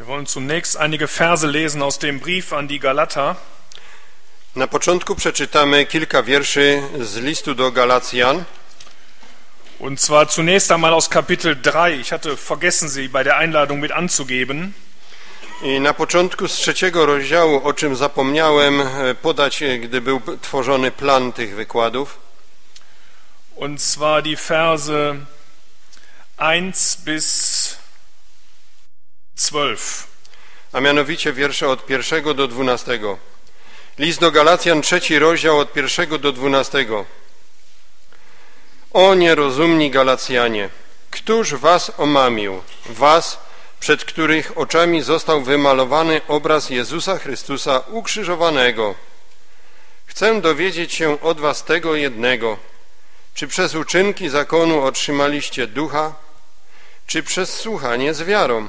Wir wollen zunächst einige Verse lesen aus dem Brief an die Galater. Na początku przeczytamy kilka wierszy z listu do Galacjan. Und zwar zunächst einmal aus Kapitel 3. Ich hatte vergessen, sie bei der Einladung mit anzugeben. I na początku z 3. rozdziału, o czym zapomniałem podać, gdy był tworzony plan tych wykładów. Und zwar die Verse 1 bis 12. A mianowicie wiersze od 1 do 12. List do Galacjan, 3. rozdział, od 1 do 12. O nierozumni Galacjanie, któż was omamił, was, przed których oczami został wymalowany obraz Jezusa Chrystusa ukrzyżowanego? Chcę dowiedzieć się od was tego jednego, czy przez uczynki zakonu otrzymaliście ducha, czy przez słuchanie z wiarą?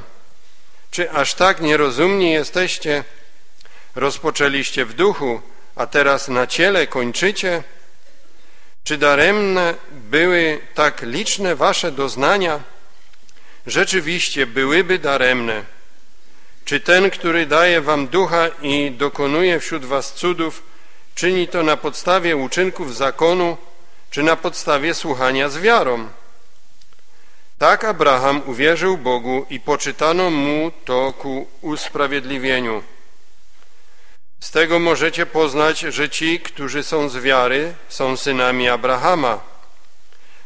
Czy aż tak nierozumni jesteście? Rozpoczęliście w duchu, a teraz na ciele kończycie? Czy daremne były tak liczne wasze doznania? Rzeczywiście byłyby daremne. Czy ten, który daje wam ducha i dokonuje wśród was cudów, czyni to na podstawie uczynków zakonu, czy na podstawie słuchania z wiarą? Tak Abraham uwierzył Bogu i poczytano mu to ku usprawiedliwieniu. Z tego możecie poznać, że ci, którzy są z wiary, są synami Abrahama.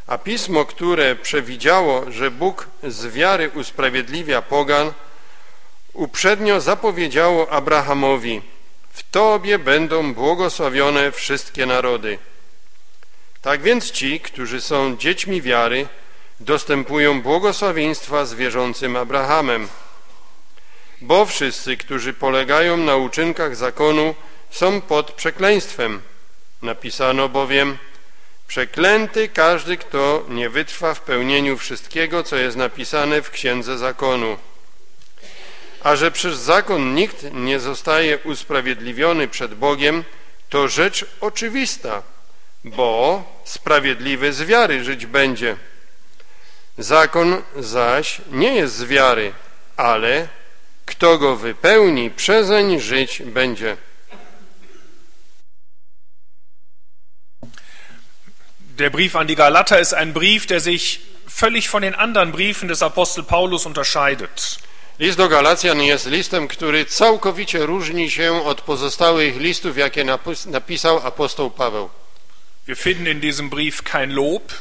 A Pismo, które przewidziało, że Bóg z wiary usprawiedliwia pogan, uprzednio zapowiedziało Abrahamowi: w Tobie będą błogosławione wszystkie narody. Tak więc ci, którzy są dziećmi wiary, dostępują błogosławieństwa z wierzącym Abrahamem. Bo wszyscy, którzy polegają na uczynkach zakonu, są pod przekleństwem. Napisano bowiem: przeklęty każdy, kto nie wytrwa w pełnieniu wszystkiego, co jest napisane w Księdze Zakonu. A że przez zakon nikt nie zostaje usprawiedliwiony przed Bogiem, to rzecz oczywista, bo sprawiedliwy z wiary żyć będzie. Zakon zaś nie jest z wiary, ale kto go wypełni, przezeń żyć będzie. Der Brief an die Galater ist ein Brief, der sich völlig von den anderen Briefen des Apostel Paulus unterscheidet. List do Galacjan jest listem, który całkowicie różni się od pozostałych listów, jakie napisał apostoł Paweł. Wir finden in diesem Brief kein Lob.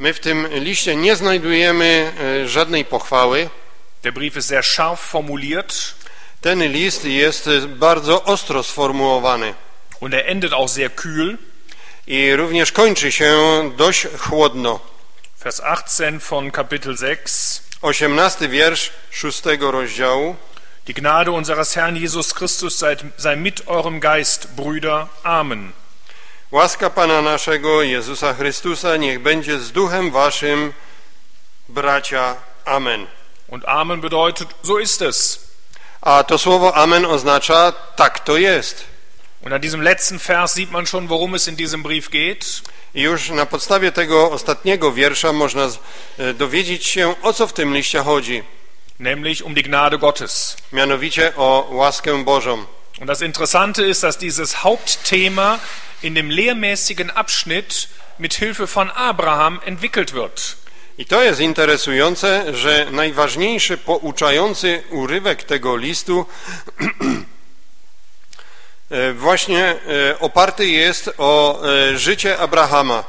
My w tym liście nie znajdujemy żadnej pochwały. Der Brief ist sehr scharf formuliert. Ten list jest bardzo ostro sformułowany. Und er endet auch sehr kühl. I również kończy się dość chłodno. Vers 18 von Kapitel 6. 18 wiersz 6 rozdziału. Die Gnade unseres Herrn Jesus Christus sei mit eurem Geist, Brüder. Amen. Łaska Pana naszego Jezusa Chrystusa niech będzie z duchem waszym, bracia. Amen. Und Amen bedeutet, so ist es. A to słowo Amen oznacza: tak to jest. Und an diesem letzten Vers sieht man schon, worum es in diesem Brief geht. I już na podstawie tego ostatniego wiersza można dowiedzieć się, o co w tym liście chodzi. Nämlich um die Gnade Gottes. Mianowicie o łaskę Bożą. Und das Interessante ist, dass dieses Hauptthema in dem lehrmäßigen Abschnitt mit Hilfe von Abraham entwickelt wird. I to jest interesujące, że najważniejszy pouczający urywek tego listu właśnie oparty jest o życie Abrahama.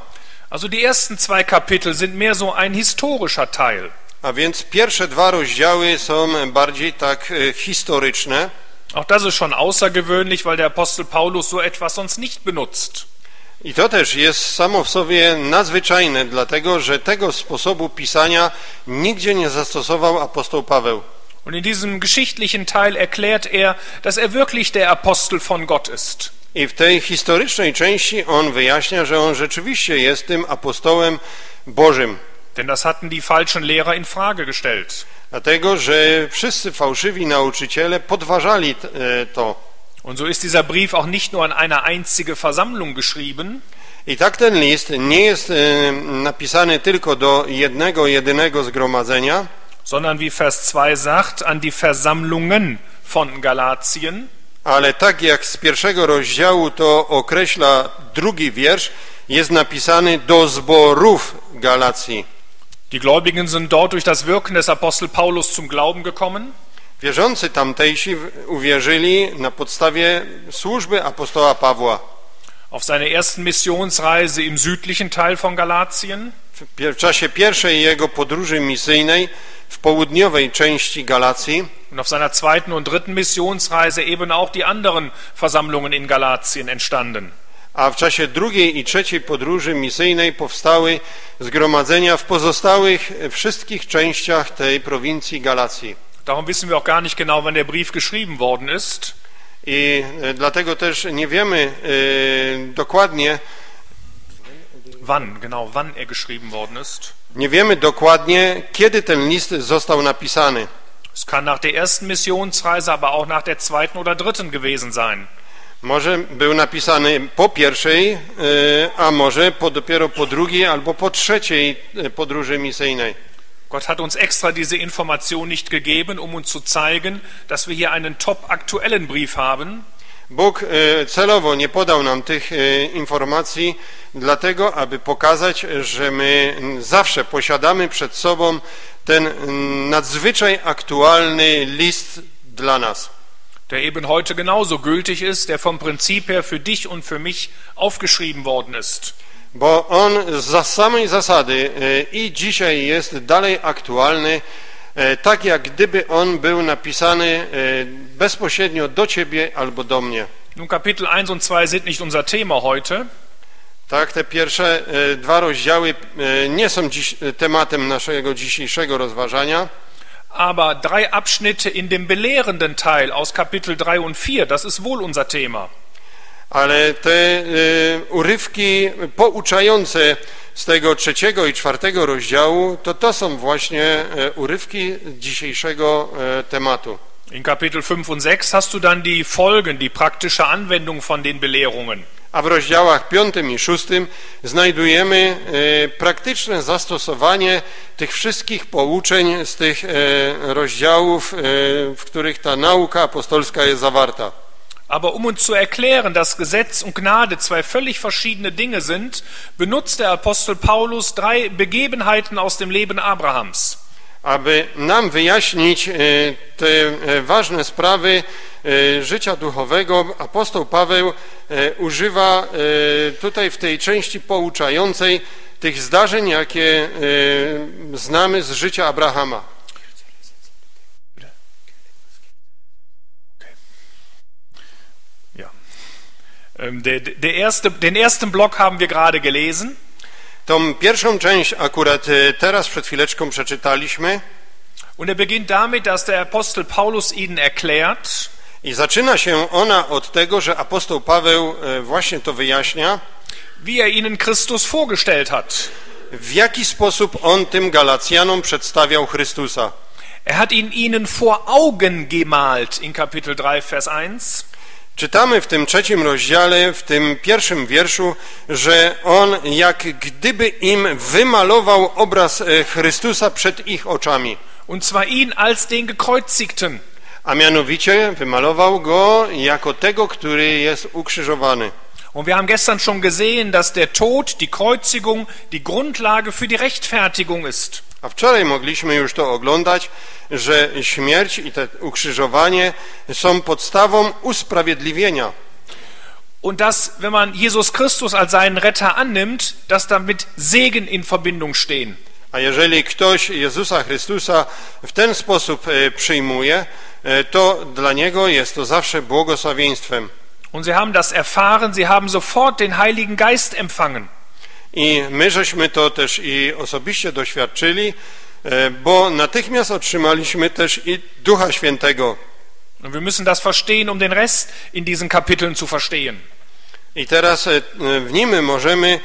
Also die ersten zwei Kapitel sind mehr so ein historischer Teil. A więc pierwsze dwa rozdziały są bardziej tak historyczne. Auch das ist schon außergewöhnlich, weil der Apostel Paulus so etwas sonst nicht benutzt. I to też jest samo w sobie nadzwyczajne, dlatego że tego sposobu pisania nigdzie nie zastosował apostoł Paweł. Und in diesem geschichtlichen Teil erklärt dass wirklich der Apostel von Gott ist. I w tej historycznej części on wyjaśnia, że on rzeczywiście jest tym apostołem Bożym. Denn das hatten die falschen Lehrer in Frage gestellt. Dlatego że wszyscy fałszywi nauczyciele podważali to. Und so ist dieser Brief auch nicht nur an eine einzige Versammlung geschrieben. I tak ten list nie jest napisany tylko do jednego jedynego zgromadzenia, sondern wie Vers 2 sagt, an die Versammlungen von Galatien. Ale tak jak z pierwszego rozdziału to określa drugi wiersz, jest napisany do zborów Galacji. Die Gläubigen sind dort durch das Wirken des Apostel Paulus zum Glauben gekommen. Wierzący tamtejsi uwierzyli na podstawie służby apostoła Pawła. Auf seiner ersten Missionsreise im südlichen Teil von Galatien. W czasie pierwszej jego podróży misyjnej w południowej części Galacji. Und auf seiner zweiten und dritten Missionsreise eben auch die anderen Versammlungen in Galatien entstanden. A w czasie drugiej i trzeciej podróży misyjnej powstały zgromadzenia w pozostałych wszystkich częściach tej prowincji Galacji. Darum wissen wir auch gar nicht genau, wann der Brief geschrieben worden ist. I dlatego też nie wiemy dokładnie, wann, genau, wann er geschrieben worden ist. Nie wiemy dokładnie, kiedy ten list został napisany. Es kann nach der ersten Missionsreise, aber auch nach der zweiten oder dritten gewesen sein. Może był napisany po pierwszej, a może dopiero po drugiej albo po trzeciej podróży misyjnej. Gott hat uns extra diese Information nicht gegeben, um uns zu zeigen, dass wir hier einen top aktuellen Brief haben. Bóg celowo nie podał nam tych informacji, dlatego aby pokazać, że my zawsze posiadamy przed sobą ten nadzwyczaj aktualny list dla nas. Der eben heute genauso gültig ist, der vom Prinzip her für dich und für mich aufgeschrieben worden ist. Bo on z samej zasady i dzisiaj jest dalej aktualny, tak jak gdyby on był napisany bezpośrednio do ciebie albo do mnie. Nun Kapitel 1 und 2 sind nicht unser Thema heute. Tak, te pierwsze dwa rozdziały nie są dziś tematem naszego dzisiejszego rozważania. Aber drei Abschnitte in dem belehrenden Teil aus Kapitel 3 und 4, das ist wohl unser Thema. Ale te urywki pouczające z tego trzeciego i czwartego rozdziału, to są właśnie urywki dzisiejszego tematu. In Kapitel 5 und 6 hast du dann die Folgen, die praktische Anwendung von den Belehrungen. A w rozdziałach 5 i 6 znajdujemy praktyczne zastosowanie tych wszystkich pouczeń z tych rozdziałów, w których ta nauka apostolska jest zawarta. Aber um uns zu erklären, dass Gesetz und Gnade zwei völlig verschiedene Dinge sind, benutzt der Apostel Paulus drei Begebenheiten aus dem Leben Abrahams. Aby nam wyjaśnić te ważne sprawy życia duchowego, apostoł Paweł używa tutaj w tej części pouczającej tych zdarzeń, jakie znamy z życia Abrahama. Den ersten Block haben wir gerade gelesen. Tą pierwszą część akurat teraz przed chwileczką przeczytaliśmy. Und er beginnt damit, dass der Apostel Paulus ihnen erklärt. I zaczyna się ona od tego, że apostoł Paweł właśnie to wyjaśnia. Wie er ihnen Christus vorgestellt hat. W jaki sposób on tym Galacjanom przedstawiał Chrystusa. Er hat ihn ihnen vor Augen gemalt in Kapitel 3 Vers 1. Czytamy w tym trzecim rozdziale, w tym pierwszym wierszu, że on jak gdyby im wymalował obraz Chrystusa przed ich oczami. Und zwar ihn als den gekreuzigten. A mianowicie wymalował go jako tego, który jest ukrzyżowany. Und wir haben gestern schon gesehen, dass der Tod, die Kreuzigung, die Grundlage für die Rechtfertigung ist. A wczoraj mogliśmy już to oglądać, że śmierć i to ukrzyżowanie są podstawą usprawiedliwienia. Und dass, wenn man Jesus Christus als seinen Retter annimmt, dass damit Segen in Verbindung stehen. A jeżeli ktoś Jezusa Chrystusa w ten sposób przyjmuje, to dla niego jest to zawsze błogosławieństwem. Und sie haben das erfahren, sie haben sofort den Heiligen Geist empfangen. I my żeśmy to też i osobiście doświadczyli, bo natychmiast otrzymaliśmy też i Ducha Świętego. Wir müssen das verstehen, um den Rest in diesen Kapiteln zu verstehen. I teraz w nim możemy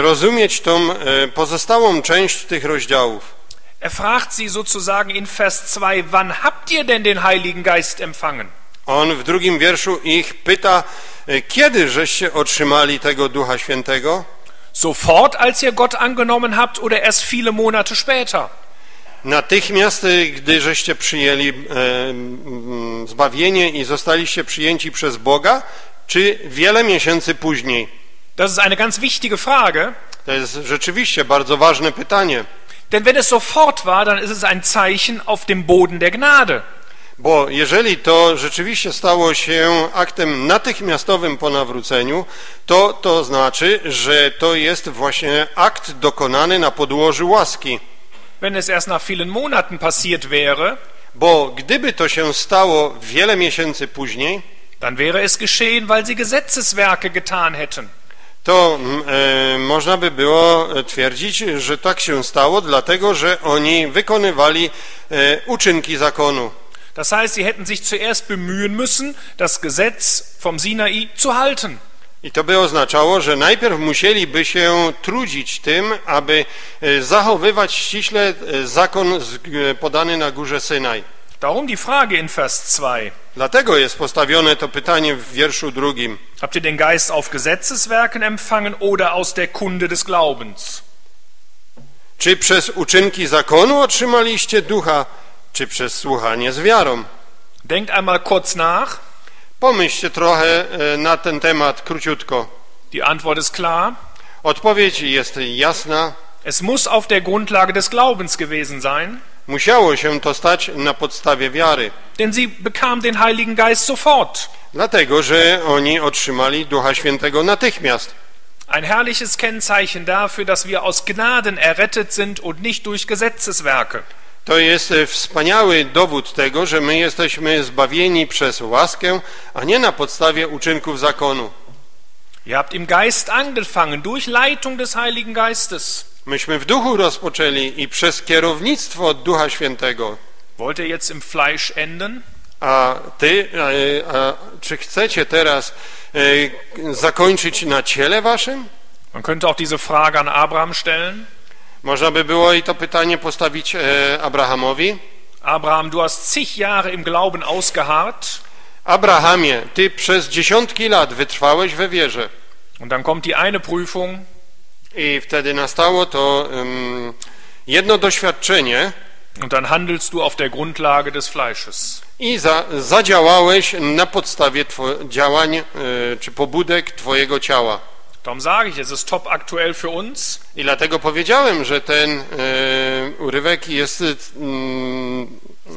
rozumieć tą pozostałą część tych rozdziałów. Er fragt sie sozusagen in Vers 2, wann habt ihr denn den Heiligen Geist empfangen? On w drugim wierszu ich pyta, kiedy żeście otrzymali tego Ducha Świętego? Sofort, als ihr Gott angenommen habt, oder erst viele Monate später? Natychmiast, gdy żeście przyjęli zbawienie i zostaliście przyjęci przez Boga, czy wiele miesięcy później? Das ist eine ganz wichtige Frage. To jest rzeczywiście bardzo ważne pytanie. Denn wenn es sofort war, dann ist es ein Zeichen auf dem Boden der Gnade. Bo jeżeli to rzeczywiście stało się aktem natychmiastowym po nawróceniu, to znaczy, że to jest właśnie akt dokonany na podłożu łaski. Wenn es erst nach vielen Monaten passiert wäre, bo gdyby to się stało wiele miesięcy później, dann wäre es geschehen, weil sie Gesetzeswerke getan hätten. To można by było twierdzić, że tak się stało, dlatego że oni wykonywali uczynki zakonu. Das heißt, sie hätten sich zuerst bemühen müssen, das Gesetz vom Sinai zu halten. I to by oznaczało, że najpierw musieliby się trudzić tym, aby zachowywać ściśle zakon podany na górze Synaj. Darum die Frage in Vers 2. Dlatego jest postawione to pytanie w wierszu 2. Habt ihr den Geist auf Gesetzeswerken empfangen oder aus der Kunde des Glaubens? Czy przez uczynki zakonu otrzymaliście ducha, czy przez słuchanie z wiarą? Denkt einmal kurz nach. Pomyślcie trochę na ten temat króciutko. Die Antwort ist klar. Odpowiedź jest jasna. Es muss auf der Grundlage des Glaubens gewesen sein. Musiało się to stać na podstawie wiary. Denn sie bekam den Heiligen Geist sofort. Dlatego, że oni otrzymali Ducha Świętego natychmiast. Ein herrliches Kennzeichen dafür, dass wir aus Gnaden errettet sind und nicht durch Gesetzeswerke. To jest wspaniały dowód tego, że my jesteśmy zbawieni przez łaskę, a nie na podstawie uczynków zakonu. Ihr habt im Geist angefangen durch Leitung des Heiligen Geistes. Myśmy w duchu rozpoczęli i przez kierownictwo od Ducha Świętego. Wollt ihr jetzt im Fleisch enden? Czy chcecie teraz zakończyć na ciele waszym? Man könnte auch diese Frage an Abraham stellen. Można by było i to pytanie postawić Abrahamowi. Abraham, du hast zig Jahre im Glauben ausgeharrt. Abrahamie, ty przez dziesiątki lat wytrwałeś we wierze. Und dann kommt die eine Prüfung. I wtedy nastało to jedno doświadczenie. Und dann handelst du auf der Grundlage des Fleisches. I zadziałałeś na podstawie działań czy pobudek twojego ciała. Darum sage ich, es ist top aktuell für uns. I dlatego powiedziałem, że ten urywek jest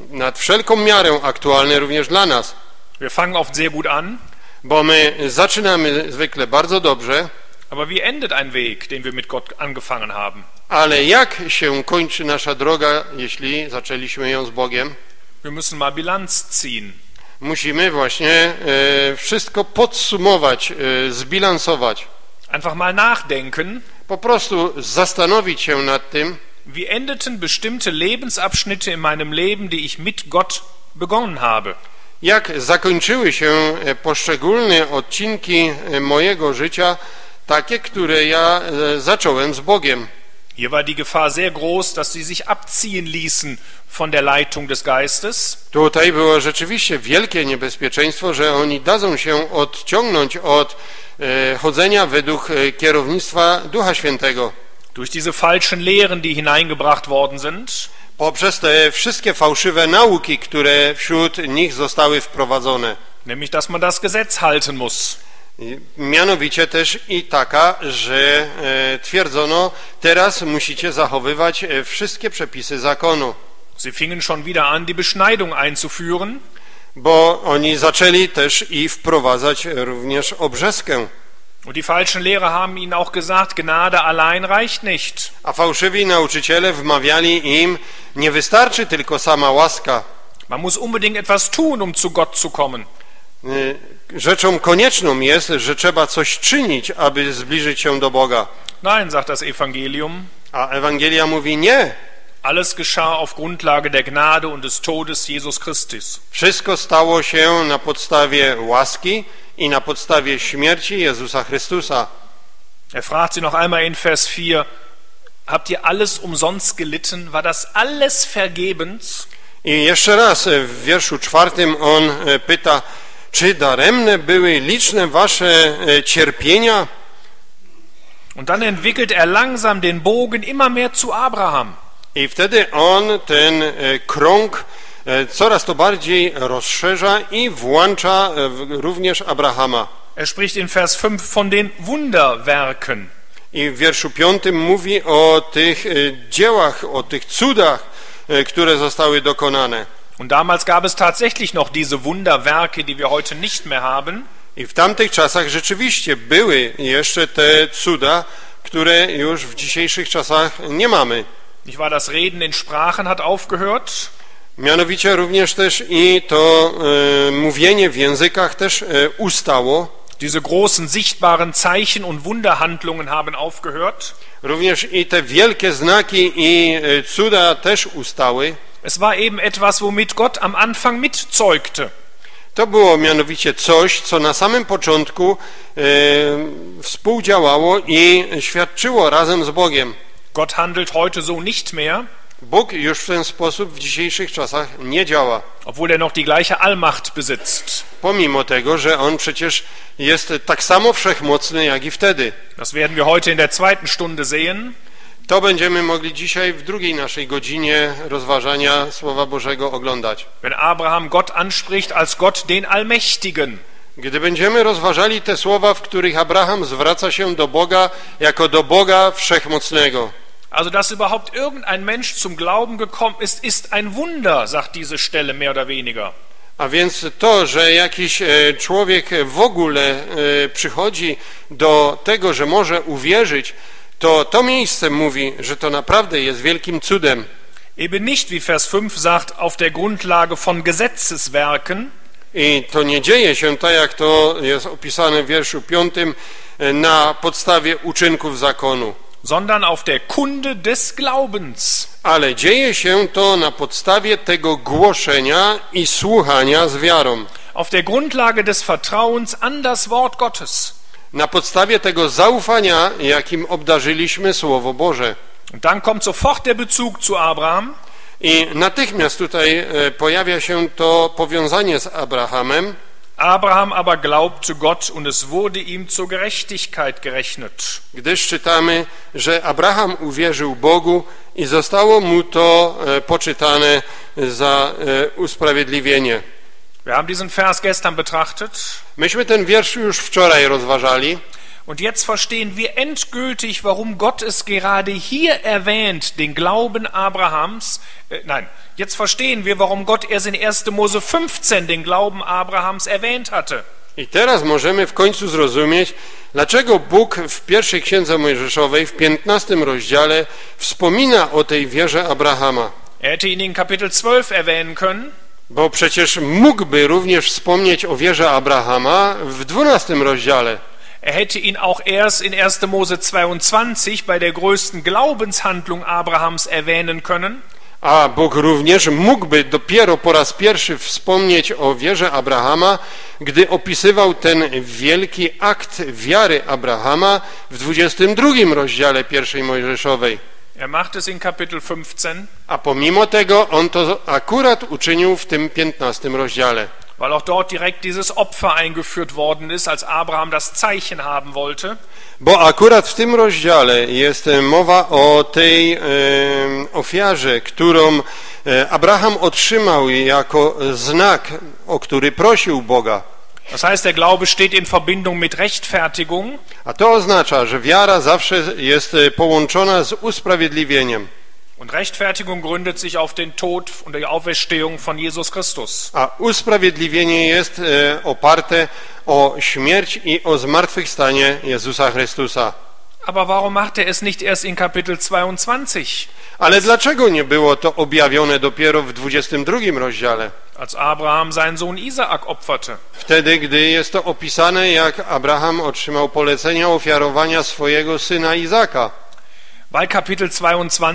nad wszelką miarę aktualny również dla nas. Wir fangen oft sehr gut an. Bo my zaczynamy zwykle bardzo dobrze. Aber wie endet ein Weg, den wir mit Gott angefangen haben? Ale jak się kończy nasza droga, jeśli zaczęliśmy ją z Bogiem? Wir müssen mal Bilanz ziehen. Musimy właśnie wszystko podsumować, zbilansować. Einfach mal nachdenken. Po prostu zastanowić się nad tym. Wie endeten bestimmte Lebensabschnitte in meinem Leben, die ich mit Gott begonnen habe? Jak zakończyły się poszczególne odcinki mojego życia, takie, które ja zacząłem z Bogiem. Hier war die Gefahr sehr groß, dass sie sich abziehen ließen von der Leitung des Geistes. Tutaj było rzeczywiście wielkie niebezpieczeństwo, że oni dadzą się odciągnąć od chodzenia według kierownictwa Ducha Świętego. Durch diese falschen Lehren, die hineingebracht worden sind. Poprzez te wszystkie fałszywe nauki, które wśród nich zostały wprowadzone. Nämlich, dass man das Gesetz halten muss. Mianowicie też i taka, że twierdzono, teraz musicie zachowywać wszystkie przepisy zakonu. Sie fingen schon wieder an, die Beschneidung einzuführen. Bo oni zaczęli też i wprowadzać również obrzeskę. Und die falschen Lehrer haben ihnen auch gesagt, Gnade allein reicht nicht. A fałszywi nauczyciele wmawiali im, nie wystarczy tylko sama łaska. Man muss unbedingt etwas tun, um zu Gott zu kommen. Rzeczą konieczną jest, że trzeba coś czynić, aby zbliżyć się do Boga. Nein, sagt das Evangelium. A Ewangelia mówi nie. Alles geschah auf Grundlage der Gnade und des Todes Jesus Christus. Wszystko stało się na podstawie łaski i na podstawie śmierci Jezusa Chrystusa. Er fragt sie noch einmal in Vers 4: Habt ihr alles umsonst gelitten? War das alles vergebens? I jeszcze raz w wierszu 4 on pyta, czy daremne były liczne wasze cierpienia? Und dann entwickelt er langsam den Bogen immer mehr zu Abraham. I wtedy on ten krąg coraz to bardziej rozszerza i włącza również Abrahama. Er spricht in Vers 5 von den Wunderwerken. I w wierszu 5 mówi o tych dziełach, o tych cudach, które zostały dokonane. Und damals gab es tatsächlich noch diese Wunderwerke, die wir heute nicht mehr haben. I w tamtych czasach rzeczywiście były jeszcze te cuda, które już w dzisiejszych czasach nie mamy. Ich war das Reden in Sprachen hat aufgehört. Mianowicie również też i to mówienie w językach też ustało. Diese großen sichtbaren Zeichen und Wunderhandlungen haben aufgehört. Również i te wielkie znaki i cuda też ustały. Es war eben etwas, womit Gott am Anfang mitzeugte. To było mianowicie coś, co na samym początku współdziałało i świadczyło razem z Bogiem. Gott handelt heute so nicht mehr. Bóg już w ten sposób w dzisiejszych czasach nie działa. Obwohl er noch die gleiche Allmacht besitzt. Pomimo tego, że on przecież jest tak samo wszechmocny jak i wtedy. Das werden wir heute in der zweiten Stunde sehen. To będziemy mogli dzisiaj w drugiej naszej godzinie rozważania Słowa Bożego oglądać. Wenn Abraham Gott anspricht als Gott den Allmächtigen. Gdy będziemy rozważali te słowa, w których Abraham zwraca się do Boga jako do Boga Wszechmocnego. Also, dass überhaupt irgendein Mensch zum Glauben gekommen ist, ist ein Wunder, sagt diese Stelle mehr oder weniger. A więc to, że jakiś człowiek w ogóle przychodzi do tego, że może uwierzyć, to miejsce mówi, że to naprawdę jest wielkim cudem. Eben nicht, wie Vers 5 sagt, auf der Grundlage von Gesetzeswerken. I to nie dzieje się tak, jak to jest opisane w wierszu 5, na podstawie uczynków zakonu. Sondern auf der Kunde des Glaubens. Ale dzieje się to na podstawie tego głoszenia i słuchania z wiarą. Auf der Grundlage des Vertrauens an das Wort Gottes. Na podstawie tego zaufania, jakim obdarzyliśmy Słowo Boże. Und dann kommt sofort der Bezug zu Abraham. I natychmiast tutaj pojawia się to powiązanie z Abrahamem. Abraham aber glaubte Gott und es wurde ihm zur Gerechtigkeit gerechnet. Gdyż czytamy, że Abraham uwierzył Bogu i zostało mu to poczytane za usprawiedliwienie. Wir haben diesen Vers gestern betrachtet. Myśmy ten wiersz już wczoraj rozważali. Und jetzt verstehen wir endgültig, warum Gott es gerade hier erwähnt, den Glauben Abrahams. Jetzt verstehen wir, warum Gott erst in 1. Mose 15 den Glauben Abrahams erwähnt hatte. I teraz możemy w końcu zrozumieć, dlaczego Bóg w pierwszej Księdze Mojżeszowej w 15 rozdziale wspomina o tej wierze Abrahama. Er hätte ihn in Kapitel 12 erwähnen können. Bo przecież mógłby również wspomnieć o wierze Abrahama w 12 rozdziale. Er hätte ihn auch erst in 1. Mose 22 bei der größten Glaubenshandlung Abrahams erwähnen können. A Bóg również mógłby dopiero po raz pierwszy wspomnieć o wierze Abrahama, gdy opisywał ten wielki akt wiary Abrahama w 22 rozdziale pierwszej Mojżeszowej. Er macht es in Kapitel 15. A pomimo tego on to akurat uczynił w tym 15 rozdziale. Weil auch dort direkt dieses Opfer eingeführt worden ist, als Abraham das Zeichen haben wollte. Bo akurat w tym rozdziale jest mowa o tej ofiarze, którą Abraham otrzymał jako znak, o który prosił Boga. Das heißt, der Glaube steht in Verbindung mit Rechtfertigung. A to oznacza, że wiara zawsze jest połączona z usprawiedliwieniem. Und Rechtfertigung gründet sich auf den Tod und die Auferstehung von Jesus Christus. A usprawiedliwienie jest oparte o śmierć i o zmartwychwstanie Jezusa Chrystusa. Aber warum macht er es nicht erst in Kapitel 22? Ale dlaczego nie było to objawione dopiero w 22 rozdziale? Als Abraham seinen Sohn Isaac opferte. Wtedy, gdy jest to opisane, jak Abraham otrzymał polecenia ofiarowania swojego syna Izaka. Weil Kapitel 22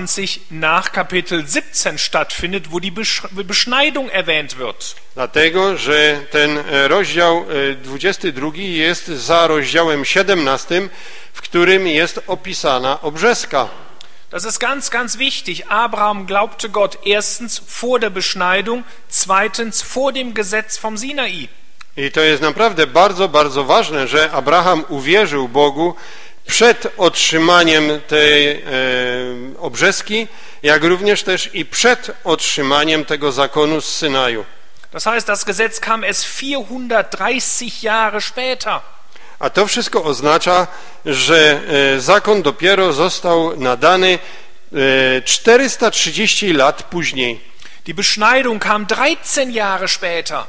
nach Kapitel 17 stattfindet, wo die Beschneidung erwähnt wird. Dlatego, że ten rozdział 22 jest za rozdziałem 17, w którym jest opisana obrzeska. Das ist ganz, ganz wichtig. Abraham glaubte Gott erstens vor der Beschneidung, zweitens vor dem Gesetz vom Sinai. I to jest naprawdę bardzo, bardzo ważne, że Abraham uwierzył Bogu przed otrzymaniem tej obrzeski, jak również też i przed otrzymaniem tego zakonu z Synaju. Das heißt, das Gesetz kam erst 430 Jahre später. A to wszystko oznacza, że zakon dopiero został nadany 430 lat później. Die Beschneidung kam 13 Jahre später.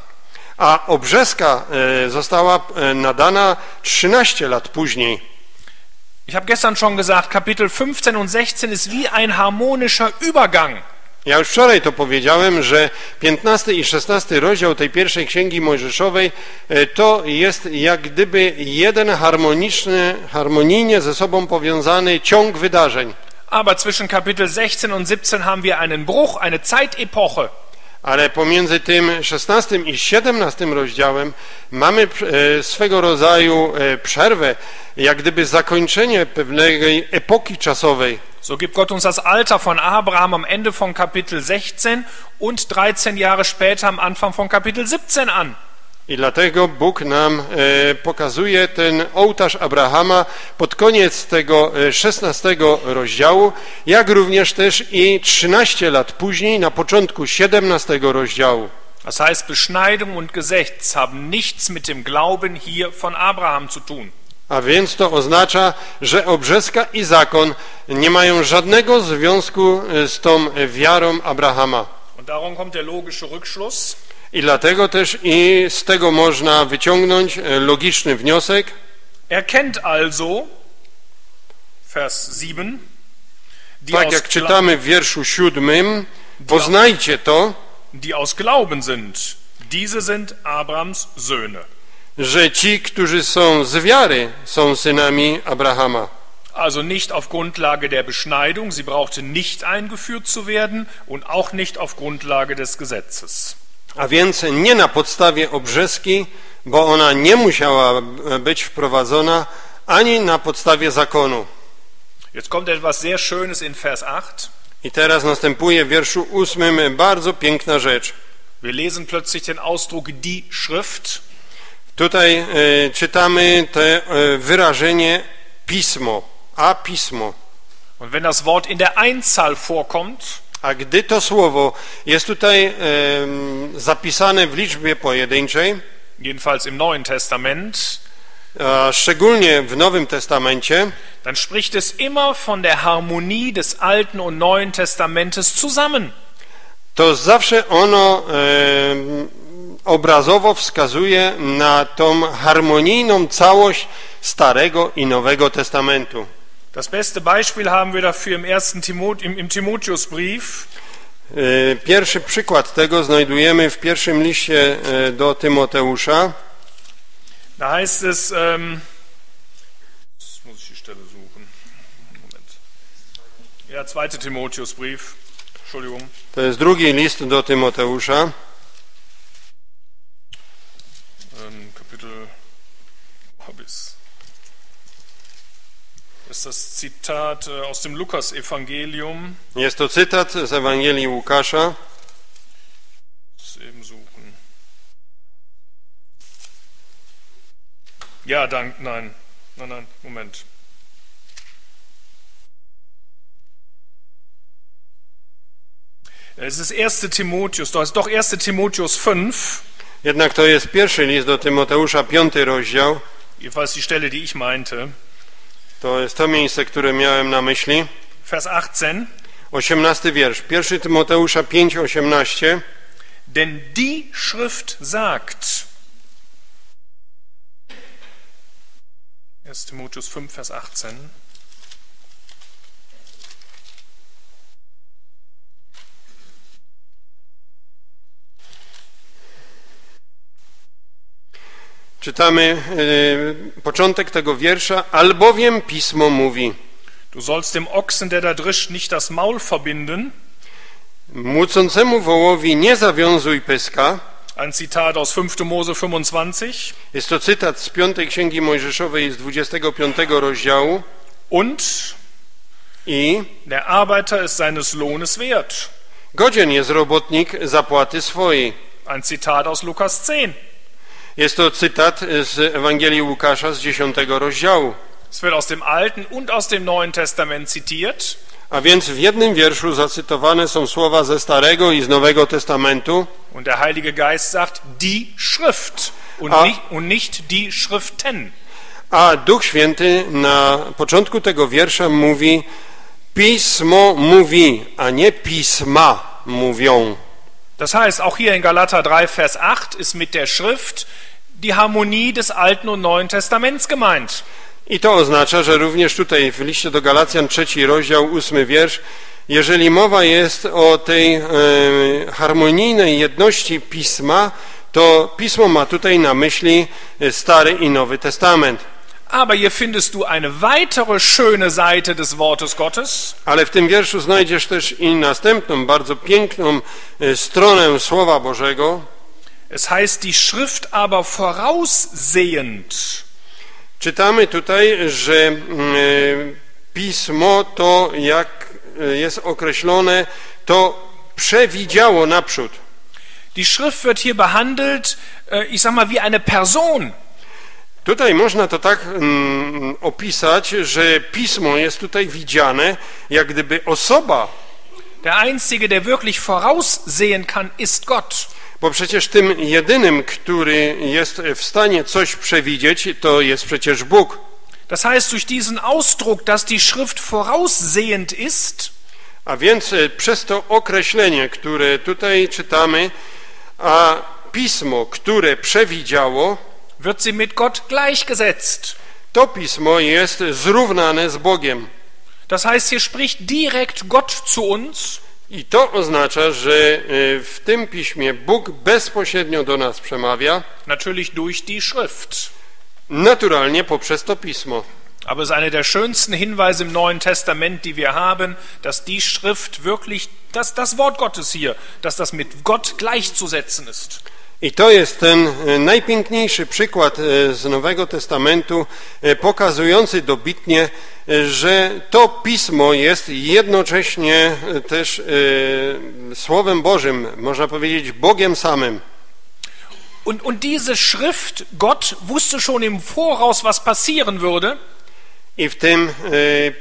A obrzeska została nadana 13 lat później. Ich habe gestern schon gesagt, Kapitel 15 und 16 ist wie ein harmonischer Übergang. Ja już wczoraj to powiedziałem, że 15 i 16 rozdział tej pierwszej Księgi Mojżeszowej to jest jak gdyby jeden harmoniczny, harmonijnie ze sobą powiązany ciąg wydarzeń. Aber zwischen Kapitel 16 und 17 haben wir einen Bruch, eine Zeitepoche. Ale pomiędzy tym 16 i 17 rozdziałem mamy swego rodzaju przerwę, jak gdyby zakończenie pewnej epoki czasowej. So gibt Gott uns das Alter von Abraham am Ende von Kapitel 16 und 13 Jahre später am Anfang von Kapitel 17 an. I dlatego Bóg nam pokazuje ten ołtarz Abrahama pod koniec tego 16 rozdziału, jak również też i 13 lat później, na początku 17 rozdziału. Das heißt, Beschneidung und Gesetz haben nichts mit dem Glauben hier von Abraham zu tun. A więc to oznacza, że obrzeska i zakon nie mają żadnego związku z tą wiarą Abrahama. Und darum kommt der logische Rückschluss. I dlatego też i z tego można wyciągnąć logiczny wniosek. Erkennt also, Vers 7, tak jak czytamy w wierszu 7, poznajcie to, die aus Glauben sind, diese sind Abrahams Söhne, że ci, którzy są z wiary, są synami Abrahama. Also nicht auf Grundlage der Beschneidung, sie brauchte nicht eingeführt zu werden und auch nicht auf Grundlage des Gesetzes. A więc nie na podstawie obrzeski, bo ona nie musiała być wprowadzona, ani na podstawie zakonu. Jetzt kommt etwas sehr Schönes in Vers 8. I teraz następuje w wierszu 8 bardzo piękna rzecz. Wir lesen plötzlich den Ausdruck die Schrift. Tutaj czytamy to wyrażenie pismo, a pismo. Und wenn das Wort in der Einzahl vorkommt, a gdy to słowo jest tutaj zapisane w liczbie pojedynczej, jedenfalls im Neuen Testament, szczególnie w Nowym Testamencie, dann spricht es immer von der Harmonie des Alten und Neuen Testamentes zusammen. To zawsze ono obrazowo wskazuje na tą harmonijną całość Starego i Nowego Testamentu. Das beste Beispiel haben wir dafür im Timotheusbrief. Pierwszy przykład tego znajdujemy w pierwszym liście do Tymoteusza. Da heißt es, jetzt muss ich die Stelle suchen. Moment. Ja, 2. Timotheusbrief. Entschuldigung. To jest drugi list do Tymoteusza. Kapitel Hobbys. Jest to cytat z tym Lukas Evangelium. Jest to cytat z Ewangelii Łukasza. Ja, dank, nein. Nein, nein, Moment. Es ist 1. Timotheus, to jest doch 1. Timotheus 5. Jednak to jest pierwszy list do Tymoteusza, 5. rozdział. Jedenfalls die Stelle, die ich meinte. To jest to miejsce, które miałem na myśli. Vers 18. 18. wiersz. 1 Tymoteusza 5:18. Denn die Schrift sagt. 1. Timotheus 5, Vers 18. Czytamy początek tego wiersza. Albowiem Pismo mówi. Du sollst dem Ochsen, der da drischt, nicht das Maul verbinden. Młócącemu wołowi nie zawiązuj pyska. Ein Zitat aus 5. Mose 25. Jest to cytat z 5. Księgi Mojżeszowej z 25 rozdziału. Und der Arbeiter ist seines Lohnes wert. Godzien jest robotnik zapłaty swojej. Ein Zitat aus Lukas 10. Jest to cytat z Ewangelii Łukasza z 10 rozdziału. Es wird aus dem Alten und aus dem Neuen Testament zitiert. A więc w jednym wierszu zacytowane są słowa ze Starego i z Nowego Testamentu. Und der Heilige Geist sagt die Schrift und nicht die Schriften. A Duch Święty na początku tego wiersza mówi: Pismo mówi, a nie pisma mówią. Das heißt, auch hier in Galater 3, Vers 8 ist mit der Schrift die Harmonie des Alten und Neuen Testaments gemeint. I to oznacza, że również tutaj w liście do Galacjan 3, rozdział 8, wiersz, jeżeli mowa jest o tej harmonijnej jedności Pisma, to Pismo ma tutaj na myśli Stary i Nowy Testament. Aber hier findest du eine weitere schöne Seite des Wortes Gottes. Ale w tym wierszu znajdziesz też i następną, bardzo piękną stronę Słowa Bożego. Es heißt die Schrift aber voraussehend. Czytamy tutaj, że Pismo to, jak jest określone, to przewidziało naprzód. Die Schrift wird hier behandelt, ich sag mal, wie eine Person. Tutaj można to tak opisać, że Pismo jest tutaj widziane, jak gdyby osoba. Der einzige, der wirklich voraussehen kann, ist Gott. Bo przecież tym jedynym, który jest w stanie coś przewidzieć, to jest przecież Bóg. Das heißt, durch diesen Ausdruck, dass die Schrift voraussehend ist, a więc przez to określenie, które tutaj czytamy, a Pismo, które przewidziało, wird sie mit Gott gleichgesetzt. To Pismo jest zrównane z Bogiem. Das heißt, hier spricht direkt Gott zu uns. I to oznacza, że w tym piśmie Bóg bezpośrednio do nas przemawia. Natürlich durch die Schrift. Naturalnie poprzez to Pismo. Aber es ist einer der schönsten Hinweise im Neuen Testament, die wir haben, dass die Schrift wirklich, dass das Wort Gottes hier, dass das mit Gott gleichzusetzen ist. I to jest ten najpiękniejszy przykład z Nowego Testamentu, pokazujący dobitnie, że to Pismo jest jednocześnie też Słowem Bożym, można powiedzieć Bogiem samym. Und diese Schrift, Gott wusste schon im Voraus, was passieren würde. I w tym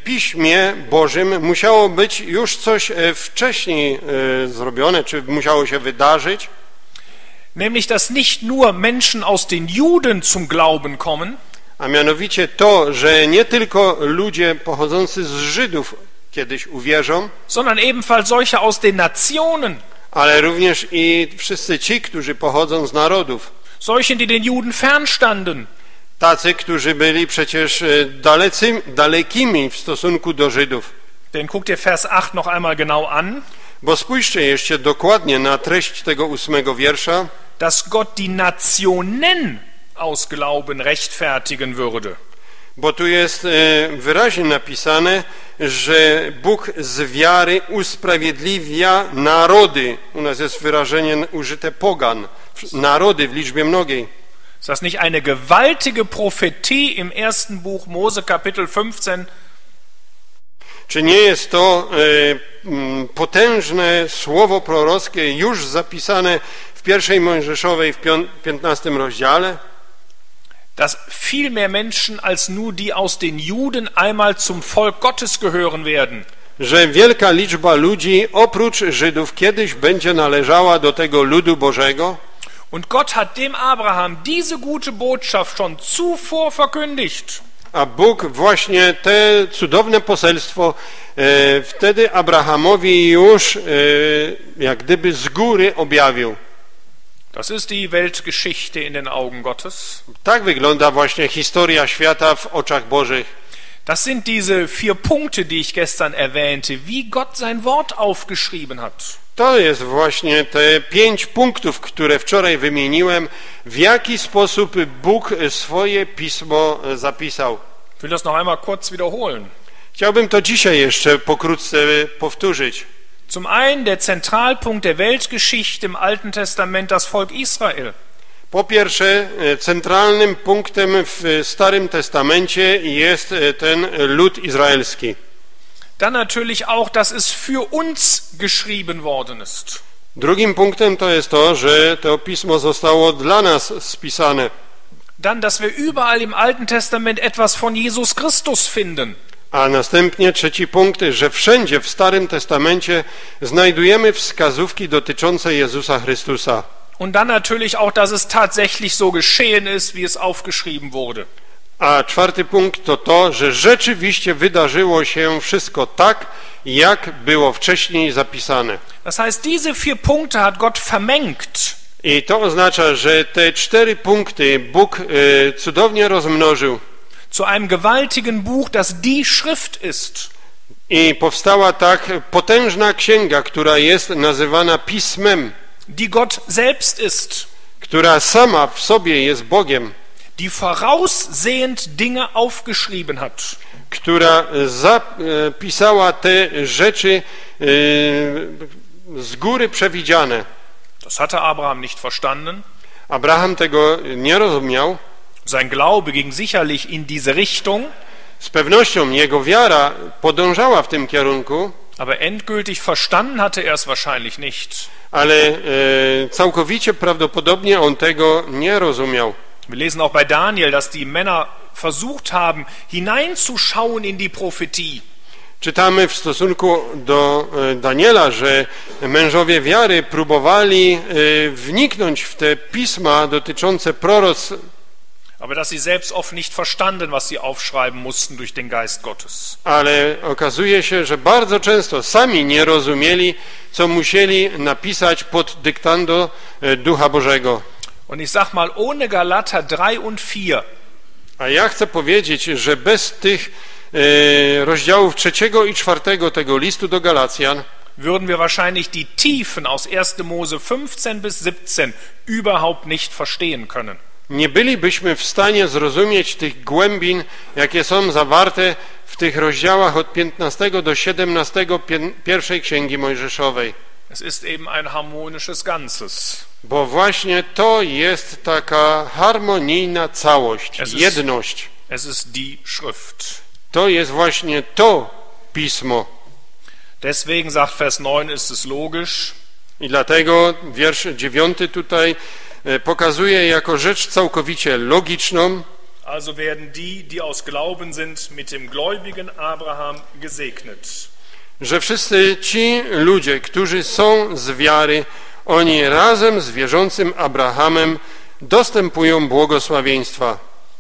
Piśmie Bożym musiało być już coś wcześniej zrobione, czy musiało się wydarzyć. Nämlich, dass nicht nur Menschen aus den Juden zum Glauben kommen, a mianowicie to, że nie tylko ludzie pochodzący z Żydów kiedyś uwierzą, sondern ebenfalls solche aus den Nationen, ale również i wszyscy ci, którzy pochodzą z narodów, solche, die den Juden fernstanden, tacy, którzy byli przecież dalekimi w stosunku do Żydów. Denn guck dir Vers 8 noch einmal genau an. Bo spójrzcie jeszcze dokładnie na treść tego 8. wiersza. Dass Gott die Nationen aus Glauben rechtfertigen würde. Bo tu jest wyraźnie napisane, że Bóg z wiary usprawiedliwia narody. U nas jest wyrażenie użyte pogan, narody w liczbie mnogiej. Ist das nicht eine gewaltige Prophetie im ersten Buch Mose, Kapitel 15? Czy nie jest to potężne słowo prorockie już zapisane w pierwszej Mojżeszowej w 15 rozdziale? Dass viel mehr Menschen als nur die aus den Juden einmal zum Volk Gottes gehören werden. Że wielka liczba ludzi oprócz Żydów kiedyś będzie należała do tego ludu Bożego. Und Gott hat dem Abraham diese gute Botschaft schon zuvor verkündigt. A Bóg właśnie to cudowne poselstwo wtedy Abrahamowi już jak gdyby z góry objawił. Das ist die Weltgeschichte in den Augen Gottes. Tak wygląda właśnie historia świata w oczach Bożych. Das sind diese 4 Punkte, die ich gestern erwähnte, wie Gott sein Wort aufgeschrieben hat. To jest właśnie te 5 punktów, które wczoraj wymieniłem, w jaki sposób Bóg swoje Pismo zapisał. Will das noch einmal kurz wiederholen. Chciałbym to dzisiaj jeszcze pokrótce powtórzyć. Zum einen der Zentralpunkt der Weltgeschichte im Alten Testament das Volk Israel. Po pierwsze, centralnym punktem w Starym Testamencie jest ten lud izraelski. Dann natürlich auch, dass es für uns geschrieben worden ist. Drugim punktem to jest to, że to Pismo zostało dla nas spisane. dann, dass wir überall im Alten Testament etwas von Jesus Christus finden. A następnie trzeci punkt, że wszędzie w Starym Testamencie znajdujemy wskazówki dotyczące Jezusa Chrystusa. Und dann natürlich auch, dass es tatsächlich so geschehen ist, wie es aufgeschrieben wurde. A czwarty punkt to to, że rzeczywiście wydarzyło się wszystko tak, jak było wcześniej zapisane. Das heißt, diese vier Punkte hat Gott vermengt. I to oznacza, że te cztery punkty Bóg cudownie rozmnożył. Zu einem gewaltigen Buch, das die Schrift ist. I powstała tak potężna księga, która jest nazywana Pismem. Die Gott selbst ist. Która sama w sobie jest Bogiem. Die voraussehend Dinge aufgeschrieben hat. Która zapisała te rzeczy z góry przewidziane. Das hatte Abraham nicht verstanden. Abraham tego nie rozumiał. Sein Glaube ging sicherlich in diese Richtung. Z pewnością jego wiara podążała w tym kierunku. Aber endgültig verstanden hatte er es wahrscheinlich nicht. Ale całkowicie prawdopodobnie on tego nie rozumiał. Wir lesen auch bei Daniel, dass die Männer versucht haben, hineinzuschauen in die Prophetie. Czytamy w stosunku do Daniela, że mężowie wiary próbowali wniknąć w te pisma dotyczące proroc. Aber dass sie selbst oft nicht verstanden, was sie aufschreiben mussten durch den Geist Gottes. Ale okazuje się, że bardzo często sami nie rozumieli, co musieli napisać pod dyktando Ducha Bożego. Und ich sag mal, ohne Galater 3 und 4. A ja chcę powiedzieć, że bez tych rozdziałów 3. i 4 tego listu do Galacjan würden wir wahrscheinlich die Tiefen aus 1. Mose 15 bis 17 überhaupt nicht verstehen können. Nie bylibyśmy w stanie zrozumieć tych głębin, jakie są zawarte w tych rozdziałach od 15 do 17 pierwszej Księgi Mojżeszowej. Es ist eben ein harmonisches Ganzes. Bo właśnie to jest taka harmonijna całość, jedność. Es ist die Schrift. To jest właśnie to pismo. Deswegen sagt Vers 9 ist es logisch. I dlatego wiersz 9 tutaj pokazuje jako rzecz całkowicie logiczną. Also werden die, die aus Glauben sind, mit dem gläubigen Abraham gesegnet. Że wszyscy ci ludzie, którzy są z wiary, oni razem z wierzącym Abrahamem dostępują błogosławieństwa.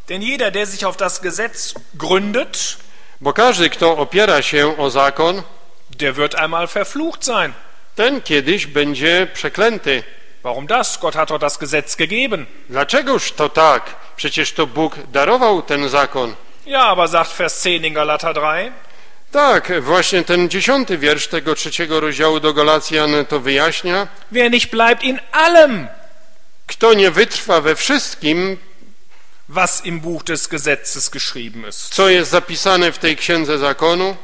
Denn jeder, der sich auf das Gesetz gründet, bo każdy, kto opiera się o zakon, der wird einmal verflucht sein. Ten kiedyś będzie przeklęty. Warum das? Gott hat doch das Gesetz gegeben. Dlaczegoż to tak? Przecież to Bóg darował ten zakon. Ja, aber sagt Vers 10 in Galater 3. Tak, właśnie ten 10. wiersz tego 3. rozdziału do Galacjan to wyjaśnia. Wer nicht bleibt in allem, kto nie wytrwa we wszystkim, was im Buch des Gesetzes geschrieben ist. Co jest zapisane w tej księdze zakonu.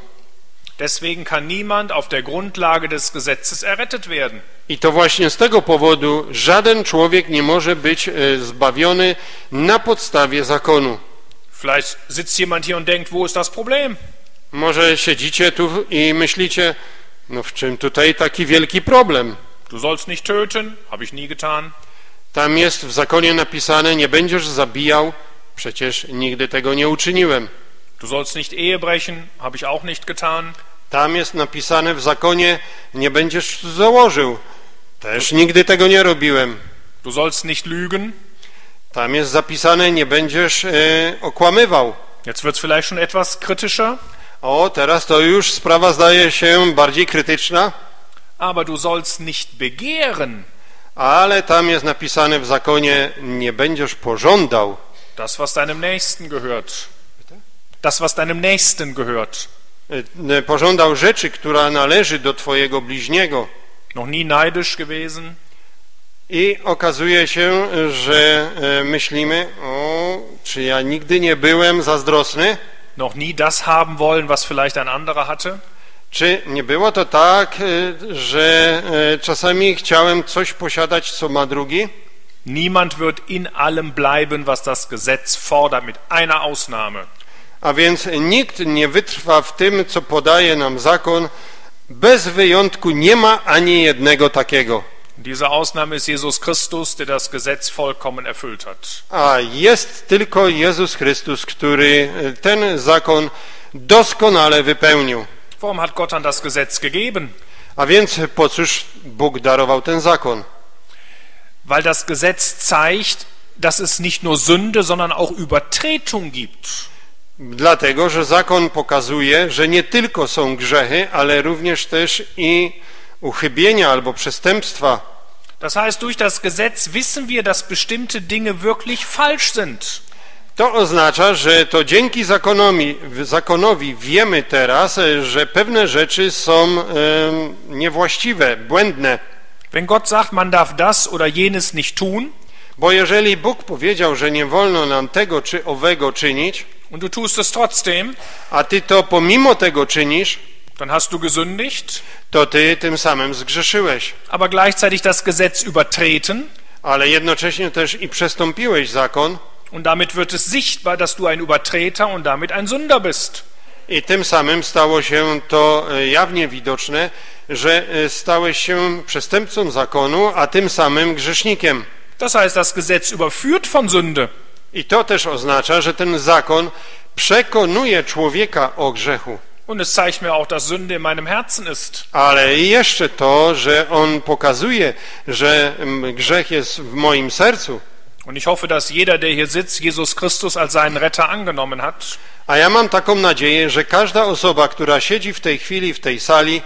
Deswegen kann niemand auf der Grundlage des Gesetzes errettet werden. I to właśnie z tego powodu żaden człowiek nie może być zbawiony na podstawie zakonu. Vielleicht sitzt jemand hier und denkt, wo ist das Problem? Może siedzicie tu i myślicie, no w czym tutaj taki wielki problem? Du sollst nicht töten, habe ich nie getan. Tam jest w zakonie napisane, nie będziesz zabijał, przecież nigdy tego nie uczyniłem. Du sollst nicht Ehe brechen, habe ich auch nicht getan. Tam jest napisane w zakonie, nie będziesz cudzołożył, też nigdy tego nie robiłem. Du sollst nicht lügen. Tam jest zapisane, nie będziesz okłamywał. Jetzt wird's vielleicht schon etwas kritischer. O, teraz to już sprawa zdaje się bardziej krytyczna. Aber du sollst nicht begehren. Ale tam jest napisane w zakonie, nie będziesz pożądał. Das, was deinem Nächsten gehört. Das, was deinem Nächsten gehört. Pożądał rzeczy, która należy do twojego bliźniego. Noch nie neidisch gewesen. I okazuje się, że myślimy, o, czy ja nigdy nie byłem zazdrosny? Noch nie das haben wollen, was vielleicht ein anderer hatte? Czy nie było to tak, że czasami chciałem coś posiadać, co ma drugi? Niemand wird in allem bleiben, was das Gesetz fordert, mit einer Ausnahme. A więc nikt nie wytrwa w tym, co podaje nam zakon. Bez wyjątku nie ma ani jednego takiego. Diese Ausnahme ist Jesus Christus, der das Gesetz vollkommen erfüllt hat. A jest tylko Jezus Chrystus, który ten zakon doskonale wypełnił. Warum hat Gott dann das Gesetz gegeben? A więc po cóż Bóg darował ten zakon? Weil das Gesetz zeigt, dass es nicht nur Sünde, sondern auch Übertretung gibt. Dlatego, że zakon pokazuje, że nie tylko są grzechy, ale również też i uchybienia albo przestępstwa. Das heißt, durch das Gesetz wissen wir, dass bestimmte Dinge wirklich falsch sind. To oznacza, że to dzięki zakonowi wiemy teraz, że pewne rzeczy są niewłaściwe, błędne. Wenn Gott sagt, man darf das oder jenes nicht tun, bo jeżeli Bóg powiedział, że nie wolno nam tego czy owego czynić, und du tust es trotzdem, a ty to pomimo tego czynisz, dann hast du gesündigt, to ty tym samym zgrzeszyłeś. Aber gleichzeitig das Gesetz übertreten, ale jednocześnie też i przestąpiłeś zakon, und damit wird es sichtbar, dass du ein Übertreter und damit ein Sünder bist. I tym samym stało się to jawnie widoczne, że stałeś się przestępcą zakonu, a tym samym grzesznikiem. Das heißt, das Gesetz überführt von Sünde. I to też oznacza, że ten zakon przekonuje człowieka o grzechu. Und es zeigt mir auch, dass Sünde in meinem Herzen ist. Ale jeszcze to, że on pokazuje, że grzech jest w moim sercu. Und ich hoffe, dass jeder, der hier sitzt, Jesus Christus als seinen Retter angenommen hat. A ja mam taką nadzieję, że każda osoba, która siedzi w tej chwili w tej sali,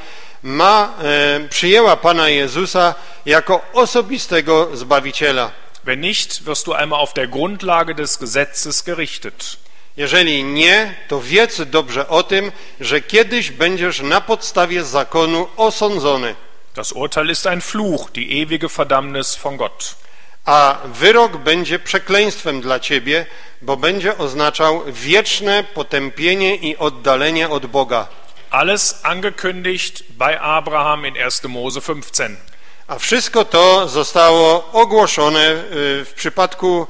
przyjęła Pana Jezusa jako osobistego Zbawiciela. Wenn nicht, wirst du einmal auf der Grundlage des Gesetzes gerichtet. Jeżeli nie, to wiedz dobrze o tym, że kiedyś będziesz na podstawie zakonu osądzony. Das Urteil ist ein Fluch, die ewige Verdammnis von Gott. A wyrok będzie przekleństwem dla ciebie, bo będzie oznaczał wieczne potępienie i oddalenie od Boga. Alles angekündigt bei Abraham in 1. Mose 15. A wszystko to zostało ogłoszone w przypadku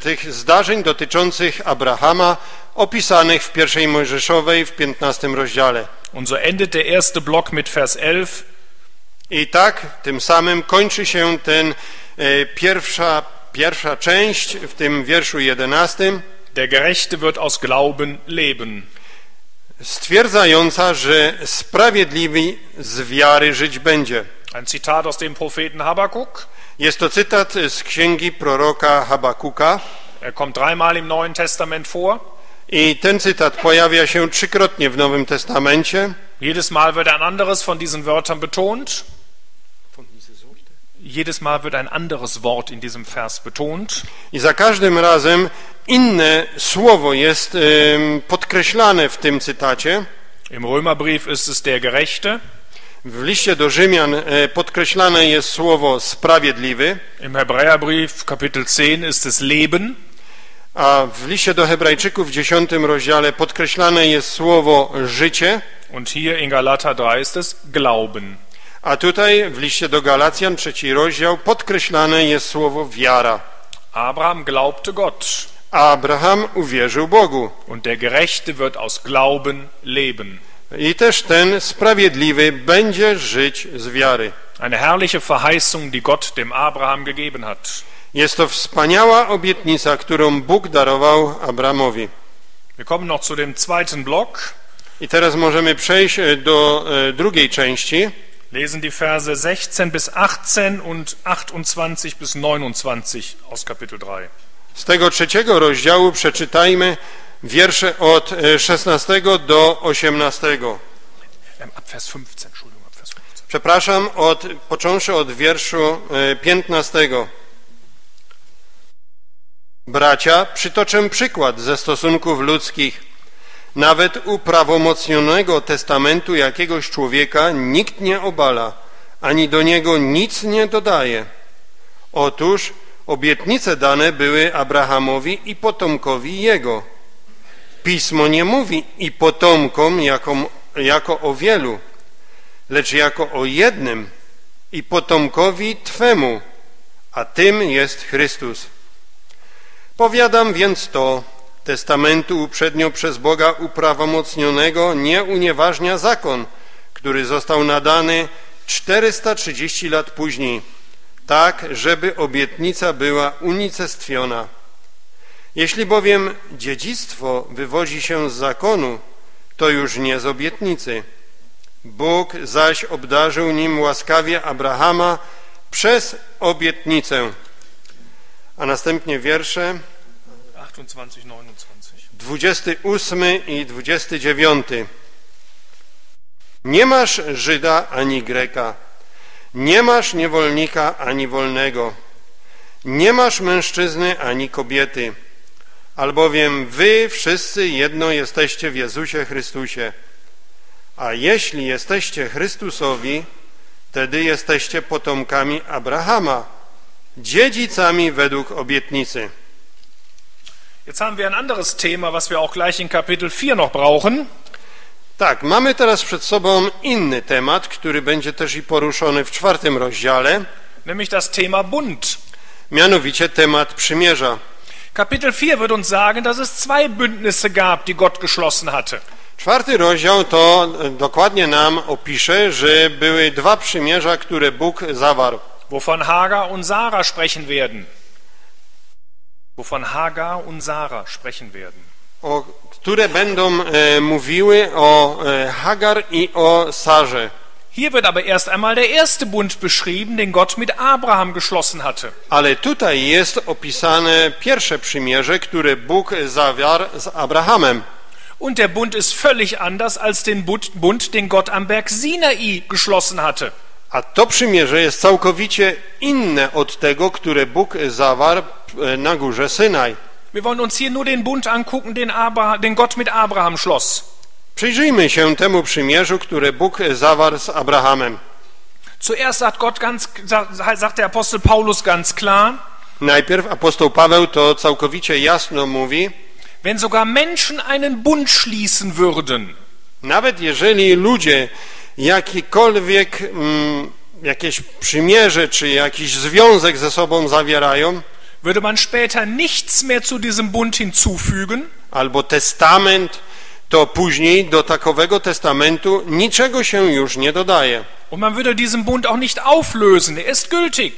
tych zdarzeń dotyczących Abrahama, opisanych w pierwszej Mojżeszowej w 15 rozdziale. Und so endet der erste Block mit Vers 11. I tak tym samym kończy się ten pierwsza część w tym wierszu 11. Der Gerechte wird aus Glauben leben. Stwierdzająca, że sprawiedliwy z wiary żyć będzie. Ein Zitat aus dem Propheten Habakuk. Jest to cytat z księgi proroka Habakuka. Er kommt dreimal im Neuen Testament vor. I ten cytat pojawia się trzykrotnie w Nowym Testamencie. Jedes Mal wird ein anderes von diesen Wörtern betont. Jedes Mal wird ein anderes Wort in diesem Vers betont. I za każdym razem inne słowo jest podkreślane w tym cytacie. Im Römerbrief ist es der Gerechte. W liście do Rzymian podkreślane jest słowo sprawiedliwy. Im Hebräerbrief Kapitel 10 ist es Leben. A w liście do Hebrajczyków w 10 rozdziale podkreślane jest słowo życie. Und hier in Galater 3 ist es Glauben. A tutaj w liście do Galacjan, 3 rozdział, podkreślane jest słowo wiara. Abraham glaubte Gott. Abraham uwierzył Bogu. Und der Gerechte wird aus Glauben leben. I też ten sprawiedliwy będzie żyć z wiary. Eine herrliche Verheißung, die Gott dem Abraham gegeben hat. Jest to wspaniała obietnica, którą Bóg darował Abrahamowi. Wir kommen noch zu dem zweiten Block. I teraz możemy przejść do drugiej części. Lesen die Verse 16 bis 18 und 28 bis 29 aus Kapitel 3. Z tego trzeciego rozdziału przeczytajmy wiersze od 16 do 18. Przepraszam, począwszy od wierszu 15. Bracia, przytoczę przykład ze stosunków ludzkich. Nawet uprawomocnionego testamentu jakiegoś człowieka nikt nie obala, ani do niego nic nie dodaje. Otóż obietnice dane były Abrahamowi i potomkowi jego. Pismo nie mówi i potomkom jako o wielu, lecz jako o jednym i potomkowi Twemu, a tym jest Chrystus. Powiadam więc to, testamentu uprzednio przez Boga uprawomocnionego nie unieważnia zakon, który został nadany 430 lat później. tak żeby obietnica była unicestwiona. Jeśli bowiem dziedzictwo wywodzi się z zakonu, to już nie z obietnicy. Bóg zaś obdarzył nim łaskawie Abrahama przez obietnicę. A następnie wiersze 28 i 29. Nie masz Żyda ani Greka, nie masz niewolnika ani wolnego, nie masz mężczyzny ani kobiety, albowiem wy wszyscy jedno jesteście w Jezusie Chrystusie. A jeśli jesteście Chrystusowi, wtedy jesteście potomkami Abrahama, dziedzicami według obietnicy. Jetzt haben wir ein anderes Thema, was wir auch gleich in Kapitel 4 noch brauchen. Tak, mamy teraz przed sobą inny temat, który będzie też i poruszony w 4. rozdziale. Nämlich das Thema Bund. Mianowicie temat przymierza. Kapitel 4 wird uns sagen, dass es 2 Bündnisse gab, die Gott geschlossen hatte. 4. rozdział to dokładnie nam opisze, że były 2 przymierza, które Bóg zawarł. Wovon Hagar und Sara sprechen werden. Wovon Hagar und Sara sprechen werden. Które będą mówiły o Hagar i o Sarze. Hier wird aber erst einmal der erste Bund beschrieben, den Gott mit Abraham geschlossen hatte. Ale tutaj jest opisane pierwsze przymierze, które Bóg zawarł z Abrahamem. Und der Bund ist völlig anders als den Bund, den Gott am Berg Sinai geschlossen hatte. A to przymierze jest całkowicie inne od tego, które Bóg zawarł na górze Synaj. Wir wollen uns hier nur den Bund angucken, den Gott mit Abraham schloss. Przyjrzyjmy się temu przymierzu, które Bóg zawarł z Abrahamem. Zuerst sagt der Apostel Paulus ganz klar. Najpierw apostoł Paweł to całkowicie jasno mówi. Wenn sogar Menschen einen Bund schließen würden. Nawet jeżeli ludzie jakikolwiek jakieś przymierze czy jakiś związek ze sobą zawierają, würde man später nichts mehr zu diesem Bund hinzufügen. Albo testament, to później do takowego testamentu niczego się już nie dodaje. Und man würde diesen Bund auch nicht auflösen. Er ist gültig.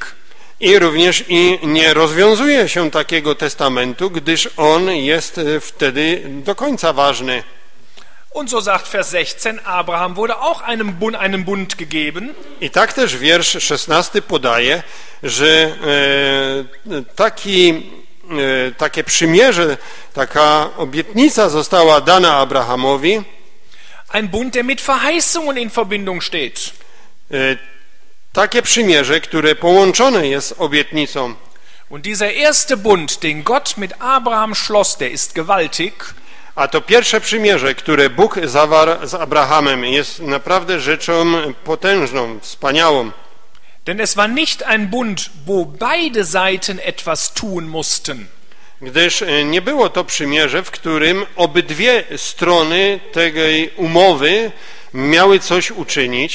I również nie rozwiązuje się takiego testamentu, gdyż on jest wtedy do końca ważny. Und so sagt Vers 16, Abraham wurde auch einem Bund gegeben. I tak też wiersz 16 podaje, że takie przymierze, taka obietnica została dana Abrahamowi. Ein Bund, der mit Verheißungen in Verbindung steht. Takie przymierze, które połączone jest z obietnicą. Und dieser erste Bund, den Gott mit Abraham schloss, der ist gewaltig. A to pierwsze przymierze, które Bóg zawarł z Abrahamem, jest naprawdę rzeczą potężną, wspaniałą. Denn es war nicht ein Bund, wo beide Seiten etwas tun mussten. Gdyż nie było to przymierze, w którym obydwie strony tej umowy miały coś uczynić.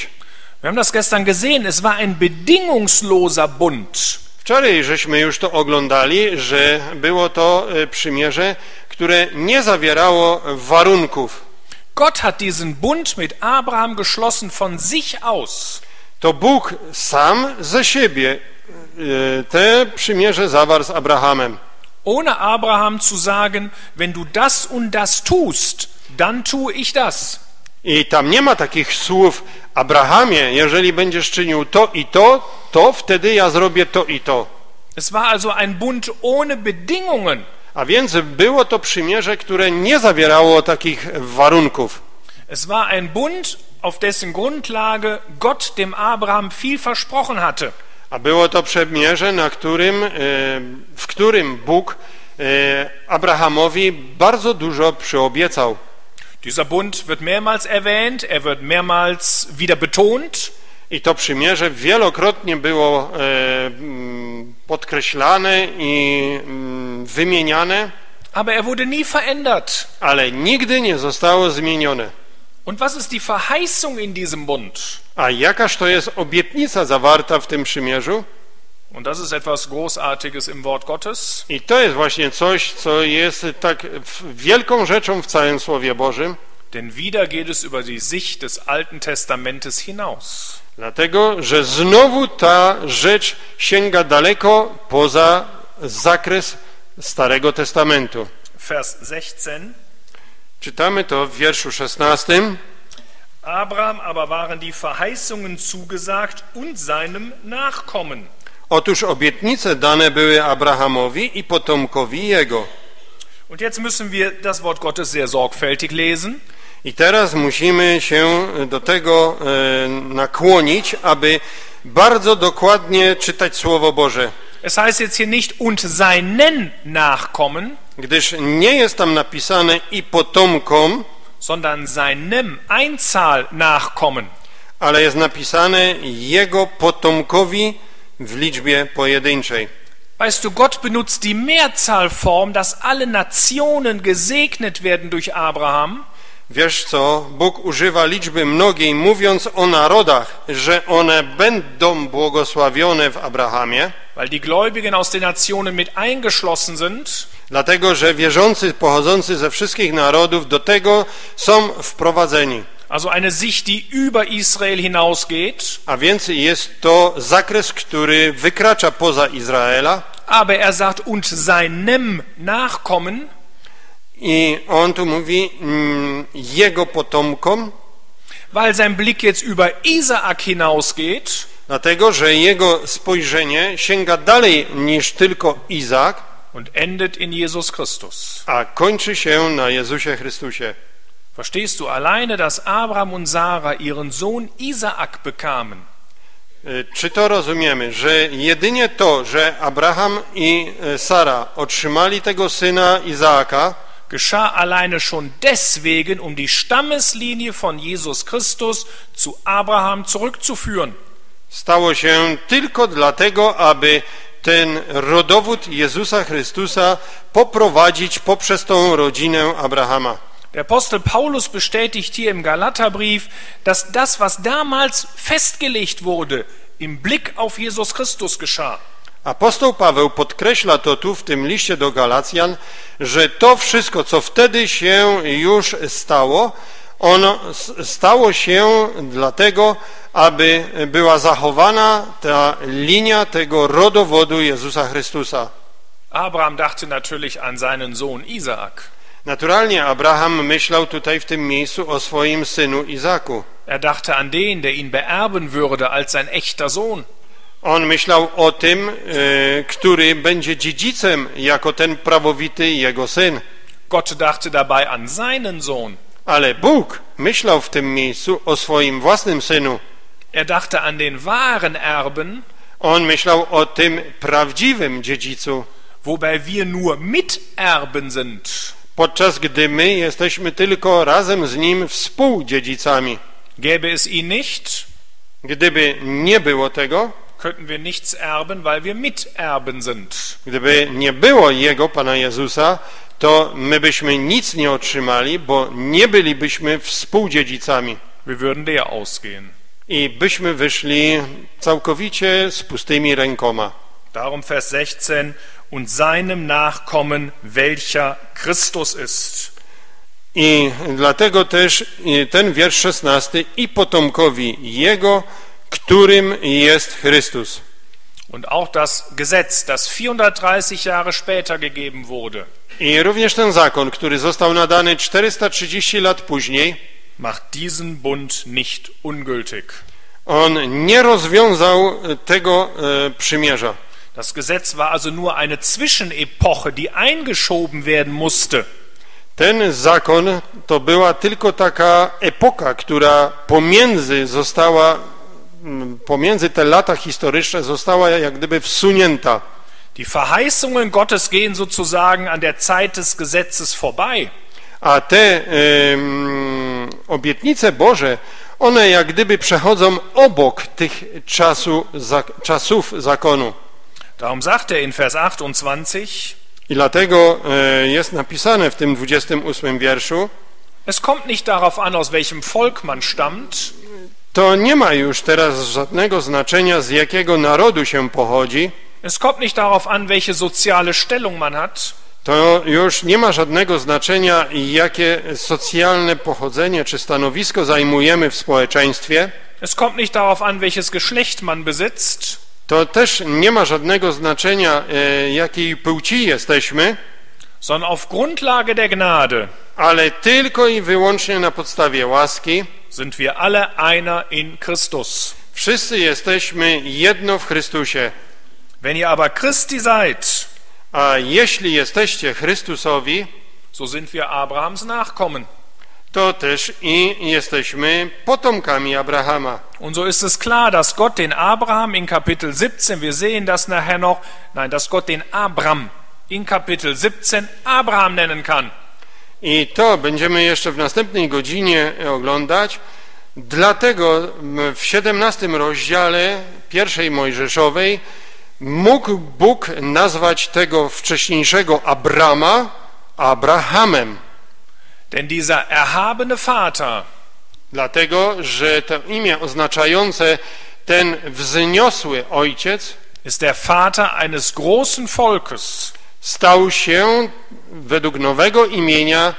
Wir haben das gestern gesehen, es war ein bedingungsloser Bund. Wczoraj żeśmy już to oglądali, że było to przymierze, które nie zawierało warunków. Gott hat diesen Bund mit Abraham geschlossen von sich aus. To Bóg sam ze siebie te przymierze zawarł z Abrahamem. Ohne Abraham zu sagen, wenn du das und das tust, dann tue ich das. I tam nie ma takich słów: Abrahamie, jeżeli będziesz czynił to i to, to wtedy ja zrobię to i to. Es war also ein Bund ohne Bedingungen. A więc było to przymierze, które nie zawierało takich warunków. Es war ein Bund, auf dessen Grundlage Gott dem Abraham viel versprochen hatte. A było to przymierze, w którym Bóg Abrahamowi bardzo dużo przyobiecał. Dieser Bund wird mehrmals erwähnt, er wird mehrmals wieder betont. I to przymierze wielokrotnie było podkreślane i wymieniane. Aber er wurde nie verändert. Ale nigdy nie zostało zmienione. Und was ist die Verheißung in diesem Bund? A jakaż to jest obietnica zawarta w tym przymierzu? Und das ist etwas Großartiges im Wort Gottes. I to jest właśnie coś, co jest tak wielką rzeczą w całym Słowie Bożym. Denn wieder geht es über die Sicht des Alten Testamentes hinaus. Dlatego, że znowu ta rzecz sięga daleko poza zakres Starego Testamentu. Vers 16. Czytamy to w wierszu 16. Abraham aber waren die Verheißungen zugesagt und seinem Nachkommen. Otóż obietnice dane były Abrahamowi i potomkowi jego. Und jetzt müssen wir das Wort Gottes sehr sorgfältig lesen. I teraz musimy się do tego nakłonić, aby bardzo dokładnie czytać Słowo Boże. Es heißt jetzt hier nicht und seinen Nachkommen, gdyż nie jest tam napisane i potomkom, sondern seinem Einzahl Nachkommen, ale jest napisane jego potomkowi w liczbie pojedynczej. Weißt du, Gott benutzt die Mehrzahlform, dass alle Nationen gesegnet werden durch Abraham. Wiesz co? Bóg używa liczby mnogiej, mówiąc o narodach, że one będą błogosławione w Abrahamie. Weil die Gläubigen aus den Nationen mit eingeschlossen sind. Dlatego, że wierzący pochodzący ze wszystkich narodów do tego są wprowadzeni. Also eine Sicht, die über Israel hinausgeht. A więc jest to zakres, który wykracza poza Izraela. Aber er sagt und seinem Nachkommen. I on tu mówi jego potomkom. Weil sein Blick jetzt über Isaac hinausgeht. Dlatego, że jego spojrzenie sięga dalej niż tylko Izak. Und endet in Jesus Christus. A kończy się na Jezusie Chrystusie. Verstehst du, alleine, dass Abraham und Sara ihren Sohn Isaak bekamen? Czy to rozumiemy, że jedynie to, że Abraham i Sara otrzymali tego syna Izaaka, geschah alleine schon deswegen, um die Stammeslinie von Jesus Christus zu Abraham zurückzuführen. Stało się tylko dlatego, aby ten rodowód Jezusa Chrystusa poprowadzić poprzez tą rodzinę Abrahama. Der Apostel Paulus bestätigt hier im Galaterbrief, dass das, was damals festgelegt wurde, im Blick auf Jesus Christus geschah. Apostoł Paweł podkreśla to tu w tym liście do Galacjan, że to wszystko, co wtedy się już stało, ono stało się dlatego, aby była zachowana ta linia tego rodowodu Jezusa Chrystusa. Abraham dachte natürlich an seinen Sohn Isaak. Naturalnie Abraham myślał tutaj w tym miejscu o swoim synu Izaku. Er dachte an den, der ihn beerben würde als sein echter Sohn. On myślał o tym, który będzie dziedzicem jako ten prawowity jego syn. Gott dachte dabei an seinen Sohn. Ale Bóg myślał w tym miejscu o swoim własnym synu. Er dachte an den wahren Erben. On myślał o tym prawdziwym dziedzicu. Wobei wir nur Miterben sind. Podczas gdy my jesteśmy tylko razem z nim współdziedzicami. Gäbe es ihn nicht, gdyby nie było tego, könnten wir nichts erben, weil wir miterben sind. Gdyby nie było jego, Pana Jezusa, to my byśmy nic nie otrzymali, bo nie bylibyśmy współdziedzicami. Wir würden leer ausgehen. I byśmy wyszli całkowicie z pustymi rękoma. Darum Vers 16. Und seinem Nachkommen, welcher Christus ist. I dlatego też ten wiersz 16 i potomkowi jego, którym jest Chrystus. Und auch das Gesetz, das 430 Jahre später gegeben wurde. I również ten zakon, który został nadany 430 lat później, macht diesen Bund nicht ungültig. On nie rozwiązał tego przymierza. Das Gesetz war also nur eine Zwischenepoche, die eingeschoben werden musste. Ten zakon to była tylko taka epoka, która pomiędzy te lata historyczne została jak gdyby wsunięta. Die Verheißungen Gottes gehen sozusagen an der Zeit des Gesetzes vorbei. A te obietnice Boże, one jak gdyby przechodzą obok tych czasów zakonu. Darum sagt er in Vers 28. I dlatego jest napisane w tym 28 wierszu. Es kommt nicht darauf an, aus welchem Volk man stammt. To nie ma już teraz żadnego znaczenia, z jakiego narodu się pochodzi. Es kommt nicht darauf an, welche soziale Stellung man hat. To już nie ma żadnego znaczenia, jakie socjalne pochodzenie czy stanowisko zajmujemy w społeczeństwie. Es kommt nicht darauf an, welches Geschlecht man besitzt. To też nie ma żadnego znaczenia, jakiej płci jesteśmy, sondern auf Grundlage der Gnade. Ale tylko i wyłącznie na podstawie łaski sind wir alle einer in Christus. Wszyscy jesteśmy jedno w Chrystusie. Wenn ihr aber Christi seid, a jeśli jesteście Chrystusowi, so sind wir Abrahams Nachkommen. To też i jesteśmy potomkami Abrahama. Und so ist es klar, dass Gott den Abraham in Kapitel 17, wir sehen das nachher noch, nein, dass Gott den Abram in Kapitel 17 Abraham nennen kann. I to będziemy jeszcze w następnej godzinie oglądać. Dlatego w 17 rozdziale pierwszej Mojżeszowej mógł Bóg nazwać tego wcześniejszego Abrama Abrahamem. Denn dieser erhabene Vater, dlatego, że to imię oznaczające ten wzniosły ojciec, ist der Vater eines großen Volkes, stał się według nowego imienia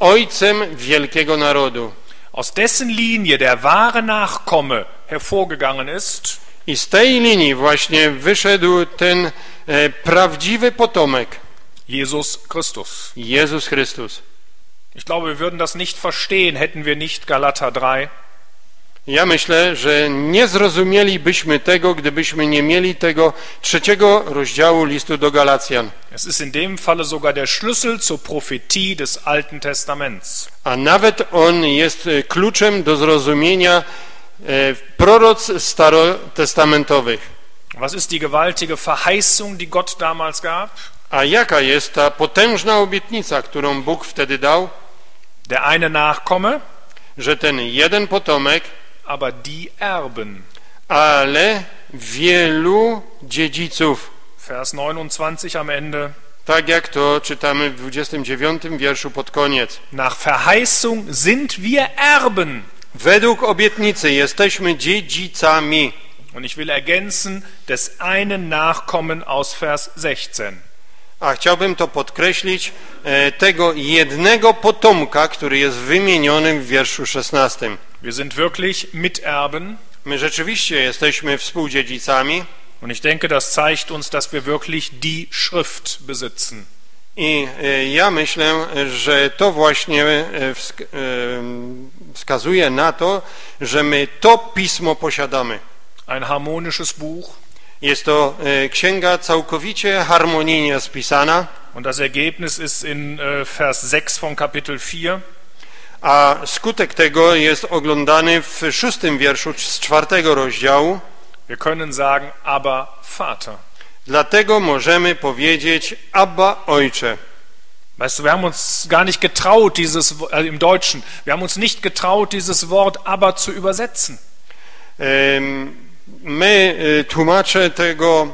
ojcem wielkiego narodu. Aus dessen Linie der wahre Nachkomme hervorgegangen ist. I z tej linii właśnie wyszedł ten prawdziwy potomek. Jezus Chrystus. Jezus Chrystus. Ich glaube, wir würden das nicht verstehen, hätten wir nicht Galater 3. Ja myślę, że nie zrozumielibyśmy tego, gdybyśmy nie mieli tego 3. rozdziału listu do Galacjan. Es ist in dem Falle sogar der Schlüssel zur Prophetie des Alten Testaments. A nawet on jest kluczem do zrozumienia proroc starotestamentowych. Was ist die gewaltige Verheißung, die Gott damals gab? A jaka jest ta potężna obietnica, którą Bóg wtedy dał? Der eine Nachkomme, że ten jeden potomek, aber die Erben, ale wielu dziedziców. Vers 29 am Ende. Tak jak to czytamy w 29 wierszu pod koniec. Nach Verheißung sind wir Erben. Według obietnicy jesteśmy dziedzicami. Und ich will ergänzen, des einen Nachkommen aus Vers 16. A chciałbym to podkreślić, tego jednego potomka, który jest wymieniony w wierszu 16. Wir sind wirklich Miterben. My rzeczywiście jesteśmy współdziedzicami. Und ich denke, das zeigt uns, dass wir wirklich die Schrift besitzen. I ja myślę, że to właśnie wskazuje na to, że my to pismo posiadamy. Ein harmonisches Buch. Jest to księga całkowicie harmonijnie spisana. Und das Ergebnis ist in Vers 6 von Kapitel 4. A skutek tego jest oglądany w 6 wierszu z 4. rozdziału. Wir können sagen, Abba, Vater. Dlatego możemy powiedzieć Abba, Ojcze. Weißt du, wir haben uns gar nicht getraut, dieses im Deutschen, wir haben uns nicht getraut, dieses Wort Abba zu übersetzen. My tłumaczę tego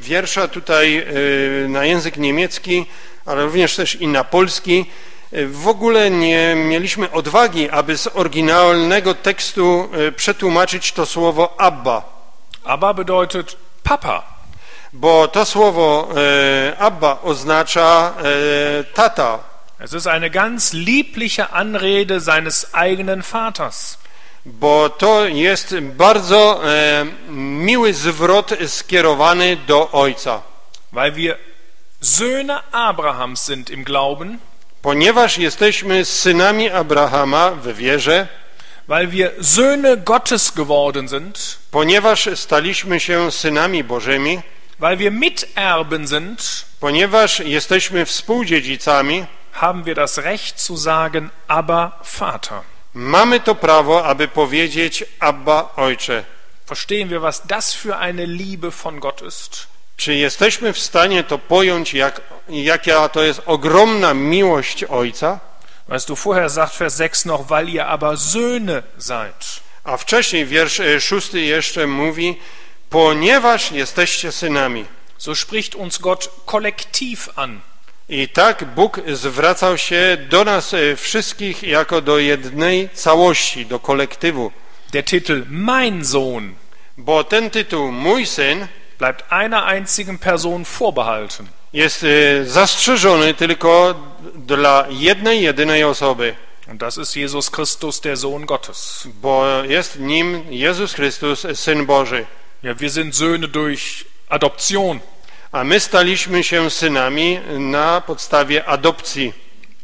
wiersza tutaj na język niemiecki, ale również też i na polski. W ogóle nie mieliśmy odwagi, aby z oryginalnego tekstu przetłumaczyć to słowo Abba. Abba bedeutet Papa. Bo to słowo Abba oznacza tata. Es ist eine ganz liebliche Anrede seines eigenen Vaters. Bo to jest bardzo miły zwrot skierowany do Ojca. Weil wir Söhne Abrahams sind im Glauben, ponieważ jesteśmy synami Abrahama w wierze, weil wir Söhne Gottes geworden sind, ponieważ staliśmy się synami Bożymi, weil wir Miterben sind, ponieważ jesteśmy współdziedzicami, haben wir das Recht zu sagen, Abba, Vater. Mamy to prawo, aby powiedzieć Abba, Ojcze. Verstehen wir, was das für eine Liebe von Gott ist? Czy jesteśmy w stanie to pojąć, jaka to jest ogromna miłość Ojca? Weißt du, vorher sagt Vers 6 noch, weil ihr aber Söhne seid. A wcześniej wiersz 6 jeszcze mówi, ponieważ jesteście synami. So spricht uns Gott kollektiv an. I tak Bóg zwracał się do nas wszystkich jako do jednej całości, do kolektywu. Der Titel Mein Sohn, bo ten tytuł Mój Syn bleibt einer einzigen Person vorbehalten. Jest zastrzeżony tylko dla jednej, jedynej osoby. Und das ist Jesus Christus, der Sohn Gottes. Bo jest nim Jezus Chrystus, Syn Boży. Ja, wir sind Söhne durch Adoption. A my staliśmy się synami na podstawie adopcji.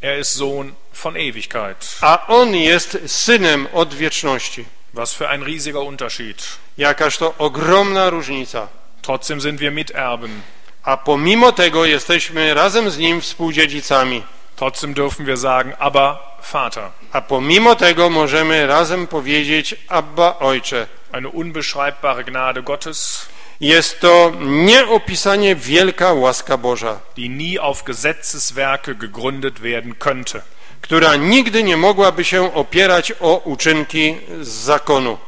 Er ist Sohn von Ewigkeit. A on jest synem od wieczności. Was für ein riesiger Unterschied. Jakaż to ogromna różnica. Trotzdem sind wir Miterben. A pomimo tego jesteśmy razem z nim współdziedzicami. Trotzdem dürfen wir sagen, Abba, Vater. A pomimo tego możemy razem powiedzieć Abba, Ojcze. Eine unbeschreibbare Gnade Gottes. Jest to nieopisanie wielka łaska Boża, die nie auf Gesetzeswerke gegründet werden könnte, która nigdy nie mogłaby się opierać o uczynki z zakonu.